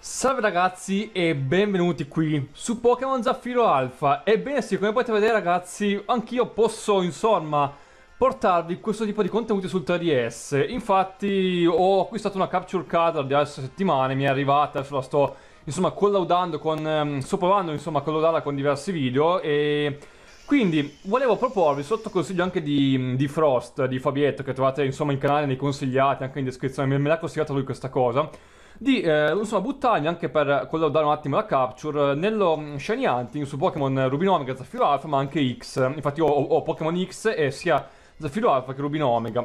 Salve ragazzi e benvenuti qui su Pokémon Zaffiro Alpha. Ebbene sì, come potete vedere ragazzi, anch'io posso insomma portarvi questo tipo di contenuti sul 3DS. Infatti ho acquistato una capture card di altre settimane, mi è arrivata, adesso la sto insomma collaudando con... sto provando insomma a collaudarla con diversi video e... quindi volevo proporvi, sotto consiglio anche di Frost, di Fabietto, che trovate insomma in canale, nei consigliati, anche in descrizione, me l'ha consigliata lui questa cosa, di insomma buttarmi anche per collaudare un attimo la capture nello Shiny Hunting su Pokémon Rubino Omega, Zaffiro Alpha, ma anche X. Infatti ho Pokémon X e sia Zaffiro Alpha che Rubino Omega.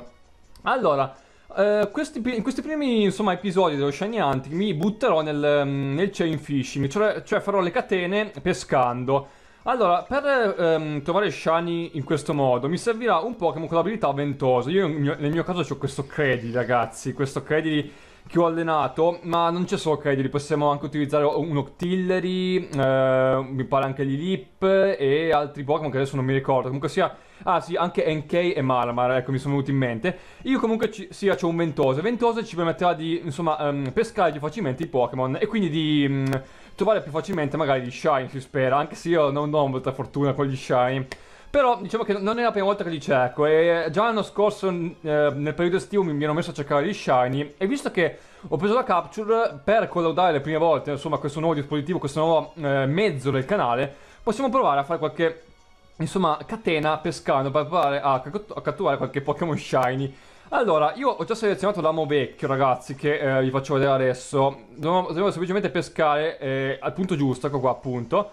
Allora, in questi primi insomma episodi dello Shiny Hunting mi butterò nel chain fishing, cioè farò le catene pescando. Allora, per trovare Shiny in questo modo mi servirà un Pokémon con l'abilità Ventose. Io nel mio caso ho questo Credi ragazzi, questo Credi che ho allenato, ma non c'è solo Credi, possiamo anche utilizzare un Octillery, mi pare anche l'Ilip e altri Pokémon che adesso non mi ricordo. Comunque sia, ah sì, anche NK e Malamar, ecco, mi sono venuti in mente. Io comunque c'ho un Ventose. Ventose ci permetterà di insomma pescare più facilmente i Pokémon e quindi di trovare più facilmente magari gli Shiny, si spera, anche se io non ho molta fortuna con gli Shiny. Però diciamo che non è la prima volta che li cerco e già l'anno scorso nel periodo estivo mi ero messo a cercare gli Shiny e visto che ho preso la capture per collaudare le prime volte insomma questo nuovo dispositivo, questo nuovo mezzo del canale, possiamo provare a fare qualche insomma catena pescando per provare a catturare qualche Pokémon Shiny. Allora, io ho già selezionato l'amo vecchio ragazzi che vi faccio vedere adesso. Dobbiamo semplicemente pescare al punto giusto, ecco qua appunto.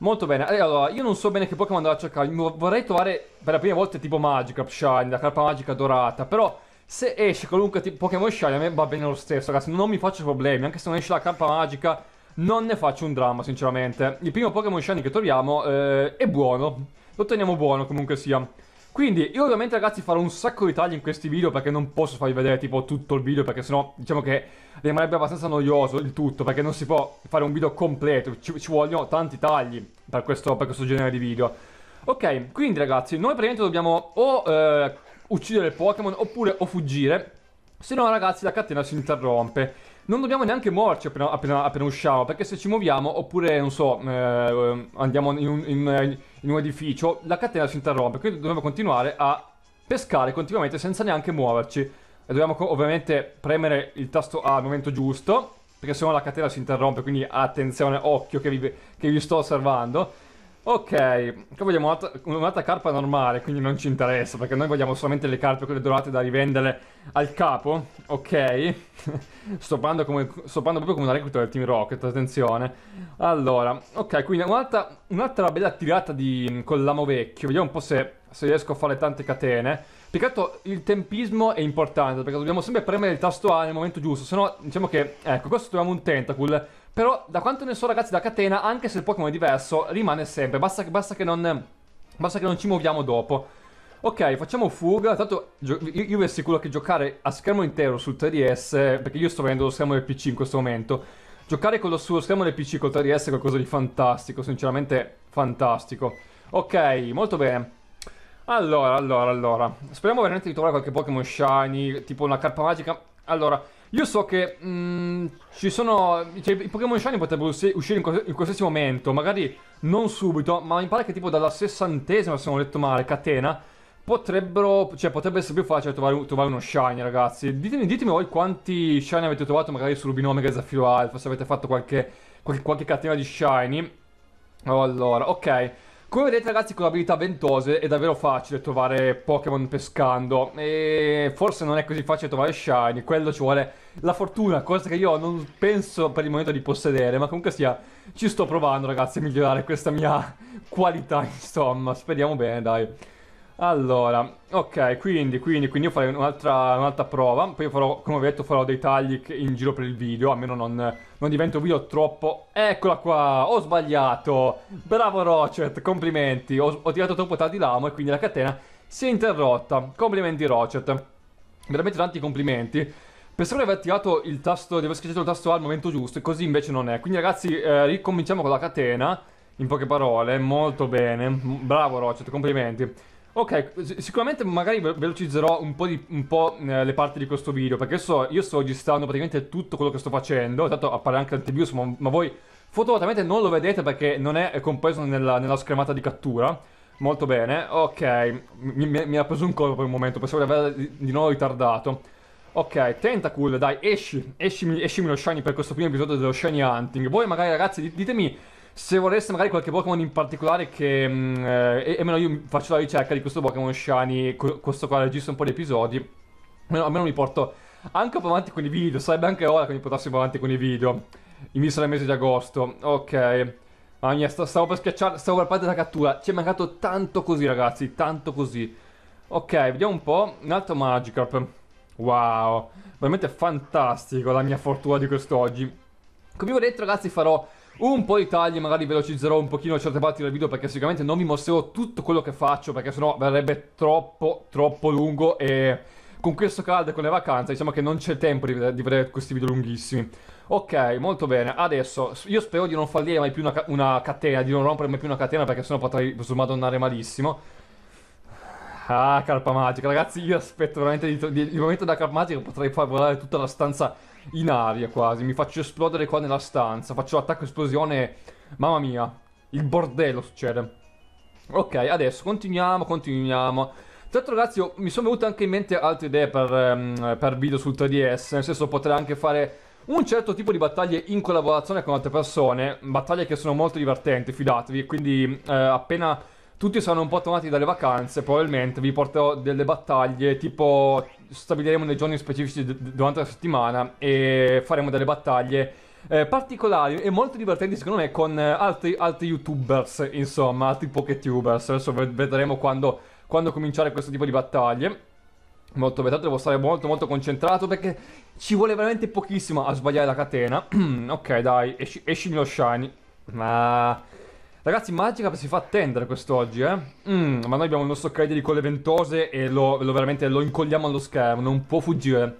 Molto bene, allora io non so bene che Pokémon andare a cercare, vorrei trovare per la prima volta tipo Magikarp Shiny, la carpa magica dorata, però se esce qualunque tipo Pokémon Shiny a me va bene lo stesso ragazzi, non mi faccio problemi, anche se non esce la carpa magica non ne faccio un dramma sinceramente. Il primo Pokémon Shiny che troviamo è buono, lo teniamo buono comunque sia. Quindi io ovviamente ragazzi farò un sacco di tagli in questi video perché non posso farvi vedere tipo tutto il video perché sennò diciamo che rimarrebbe abbastanza noioso il tutto perché non si può fare un video completo, ci vogliono tanti tagli per questo genere di video. Ok, quindi ragazzi noi praticamente dobbiamo o uccidere il Pokémon oppure o fuggire, se no ragazzi la catena si interrompe. Non dobbiamo neanche muoverci appena usciamo perché se ci muoviamo oppure non so andiamo in un edificio la catena si interrompe, quindi dobbiamo continuare a pescare continuamente senza neanche muoverci e dobbiamo ovviamente premere il tasto A al momento giusto perché sennò la catena si interrompe, quindi attenzione, occhio che vi sto osservando. Ok, qua vogliamo un'altra carpa normale, quindi non ci interessa perché noi vogliamo solamente le carpe, quelle dorate da rivendere al capo. Ok, sto parlando proprio come una recluta del Team Rocket, attenzione. Allora, ok, quindi un'altra bella tirata con l'amo vecchio, vediamo un po' se riesco a fare tante catene. Peccato, il tempismo è importante perché dobbiamo sempre premere il tasto A nel momento giusto, sennò diciamo che, ecco, questo troviamo un Tentacool. Però da quanto ne so ragazzi da catena, anche se il Pokémon è diverso, rimane sempre, basta che non ci muoviamo dopo. Ok, facciamo fuga, tanto io vi assicuro che giocare a schermo intero sul 3DS, perché io sto vedendo lo schermo del PC in questo momento, giocare sullo schermo del PC col 3DS è qualcosa di fantastico, sinceramente fantastico. Ok, molto bene. Allora, speriamo veramente di trovare qualche Pokémon Shiny, tipo una carpa magica. Allora... io so che ci sono... cioè, i Pokémon Shiny potrebbero uscire in qualsiasi momento, magari non subito, ma mi pare che tipo dalla 60ª, se non ho detto male, catena, potrebbe essere più facile trovare uno Shiny, ragazzi. Ditemi voi quanti Shiny avete trovato magari su Rubino Omega e Zaffiro Alpha, se avete fatto qualche catena di Shiny. Allora, ok. Come vedete ragazzi con l'abilità Ventose è davvero facile trovare Pokémon pescando e forse non è così facile trovare Shiny, quello ci vuole la fortuna, cosa che io non penso per il momento di possedere, ma comunque sia ci sto provando ragazzi a migliorare questa mia qualità insomma, speriamo bene dai. Allora, ok, quindi io farei un'altra prova, poi farò, come ho detto, farò dei tagli in giro per il video, almeno non diventa un video troppo... Eccola qua, ho sbagliato! Bravo Rocket, complimenti, ho tirato troppo tardi l'amo e quindi la catena si è interrotta, complimenti Rocket, veramente tanti complimenti. Pensavo di aver tirato il tasto, di aver schiacciato il tasto A al momento giusto, e così invece non è, quindi ragazzi ricominciamo con la catena, in poche parole, molto bene, bravo Rocket, complimenti. Ok, sicuramente magari velocizzerò un po' le parti di questo video, perché io sto registrando praticamente tutto quello che sto facendo. Intanto appare anche l'antivirus, ma voi fortunatamente non lo vedete perché non è compreso nella schermata di cattura. Molto bene, ok, mi ha preso un colpo per un momento, pensavo di aver di nuovo ritardato. Ok, Tentacool, dai, escimi lo shiny per questo primo episodio dello shiny hunting. Voi magari ragazzi ditemi se vorreste magari qualche Pokémon in particolare che... almeno io faccio la ricerca di questo Pokémon shiny, questo qua registro un po' di episodi. Almeno mi porto anche avanti con i video, sarebbe anche ora che mi portassimo avanti con i video. Inizio del mese di agosto, ok. Mamma mia, stavo per schiacciare, stavo per perdere la cattura. Ci è mancato tanto così ragazzi, tanto così. Ok, vediamo un po', un altro Magikarp. Wow, veramente fantastico la mia fortuna di quest'oggi. Come vi ho detto ragazzi, farò un po' di tagli, magari velocizzerò un pochino certe parti del video, perché sicuramente non vi mostrerò tutto quello che faccio, perché sennò verrebbe troppo lungo e... con questo caldo e con le vacanze diciamo che non c'è tempo di vedere questi video lunghissimi. Ok, molto bene. Adesso io spero di non fallire mai più una catena, di non rompere mai più una catena, perché sennò potrei andare malissimo. Ah, carpa magica. Ragazzi, io aspetto veramente il momento della carpa magica, potrei far volare tutta la stanza in aria quasi. Mi faccio esplodere qua nella stanza, faccio l'attacco esplosione. Mamma mia, il bordello succede. Ok, adesso continuiamo. Tra l'altro ragazzi, mi sono venute anche in mente altre idee per video sul 3DS, nel senso potrei anche fare un certo tipo di battaglie in collaborazione con altre persone, battaglie che sono molto divertenti, fidatevi, quindi appena tutti saranno un po' tornati dalle vacanze probabilmente vi porterò delle battaglie, tipo stabiliremo dei giorni specifici durante la settimana e faremo delle battaglie particolari e molto divertenti secondo me con altri youtubers, insomma, altri poketubers. Adesso vedremo quando cominciare questo tipo di battaglie. Molto bene, devo stare molto concentrato perché ci vuole veramente pochissimo a sbagliare la catena. Ok, dai, escimi lo shiny. Ma ragazzi, Magikarp si fa attendere quest'oggi, eh? Ma noi abbiamo il nostro Credi con le Ventose e veramente lo incolliamo allo schermo, non può fuggire.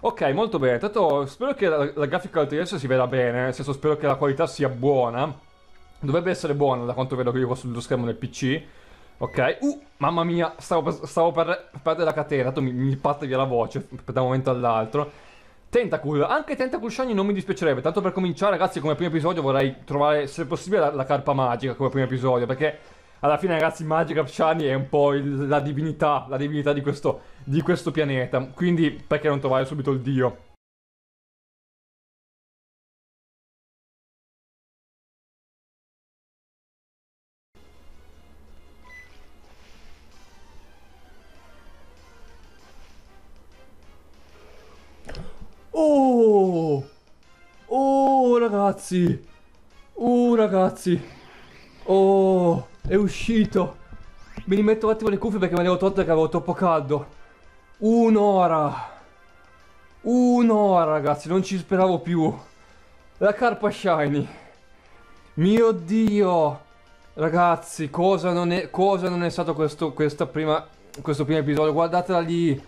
Ok, molto bene. Tanto spero che la grafica del 3DS si veda bene, nel senso spero che la qualità sia buona. Dovrebbe essere buona da quanto vedo che io qua sullo schermo del PC. Ok, mamma mia, stavo per perdere la catena, tanto mi parte via la voce da un momento all'altro. Tentacool, anche Tentacool shiny non mi dispiacerebbe, tanto per cominciare ragazzi come primo episodio vorrei trovare, se possibile, la carpa magica come primo episodio, perché alla fine ragazzi Magikarp shiny è un po' la divinità di questo pianeta, quindi perché non trovare subito il dio? Ragazzi, oh, è uscito. Mi rimetto un attimo le cuffie perché me le avevo tolte che avevo troppo caldo. Un'ora ragazzi, non ci speravo più. La carpa shiny, mio dio ragazzi, cosa non è stato questo primo episodio. Guardatela lì,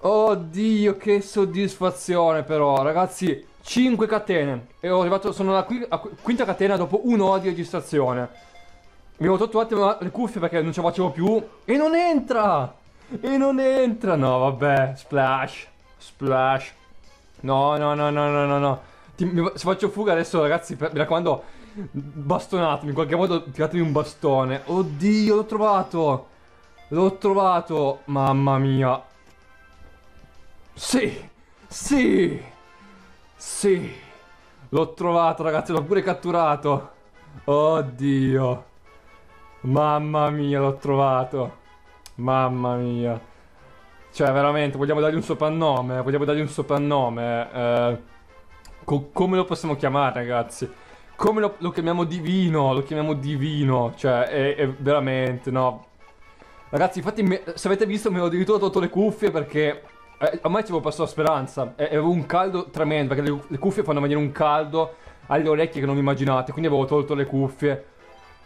oddio che soddisfazione. Però ragazzi, 5 catene e sono alla quinta catena dopo un'ora di registrazione. Mi avevo tolto un attimo le cuffie perché non ce la facevo più e non entra. No vabbè, splash. No. Se faccio fuga adesso ragazzi, mi raccomando, bastonatemi in qualche modo, tiratemi un bastone. Oddio, l'ho trovato, mamma mia. Sì, l'ho trovato ragazzi, l'ho pure catturato. Oddio, mamma mia, l'ho trovato. Mamma mia. Cioè veramente, vogliamo dargli un soprannome? Come lo possiamo chiamare ragazzi? Come lo chiamiamo? Divino, Cioè è veramente, no. Ragazzi, infatti se avete visto me l'ho addirittura tolto le cuffie perché... ormai ci avevo perso la speranza, avevo un caldo tremendo, perché le cuffie fanno venire un caldo alle orecchie che non vi immaginate, quindi avevo tolto le cuffie.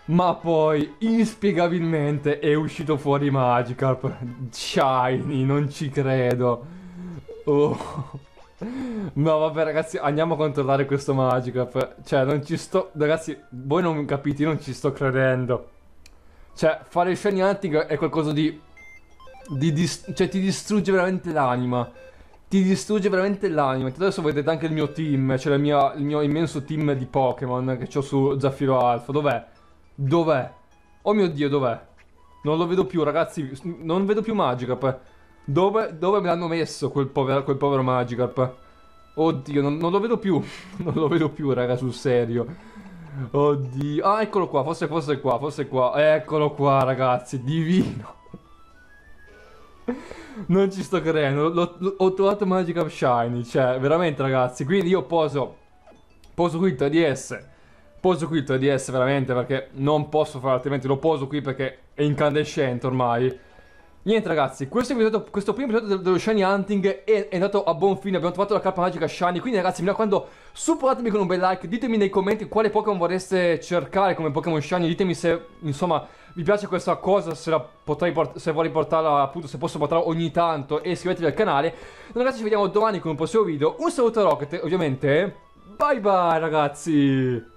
Ma poi, inspiegabilmente, è uscito fuori Magikarp shiny, non ci credo. Oh. No vabbè ragazzi, andiamo a controllare questo Magikarp. Cioè non ci sto, ragazzi, voi non capite, io non ci sto credendo. Cioè, fare il shiny Antico è qualcosa cioè, ti distrugge veramente l'anima. Ti distrugge veramente l'anima. Adesso vedete anche il mio team, cioè il mio immenso team di Pokémon che ho su Zaffiro Alpha. Dov'è? Dov'è? Oh mio Dio, dov'è? Non lo vedo più, ragazzi. Non vedo più Magikarp. Dove me l'hanno messo quel povero Magikarp? Oddio, non lo vedo più. Non lo vedo più, raga, sul serio. Oddio. Ah, eccolo qua, forse è qua. Eccolo qua, ragazzi, divino. Non ci sto credendo. Ho trovato Magikarp shiny. Cioè, veramente, ragazzi. Quindi io poso qui il 3DS. Poso qui il 3DS veramente, perché non posso fare altrimenti. Lo poso qui perché è incandescente ormai. Niente, ragazzi, questo primo episodio dello shiny hunting è andato a buon fine. Abbiamo trovato la carpa magica shiny. Quindi, ragazzi, mi raccomando, supportatemi con un bel like. Ditemi nei commenti quale Pokémon vorreste cercare come Pokémon shiny. Ditemi se, insomma, vi piace questa cosa, se vorrei portarla, appunto, se posso portarla ogni tanto. E iscrivetevi al canale. Ragazzi, ci vediamo domani con un prossimo video. Un saluto a Rocket, ovviamente. Bye bye, ragazzi.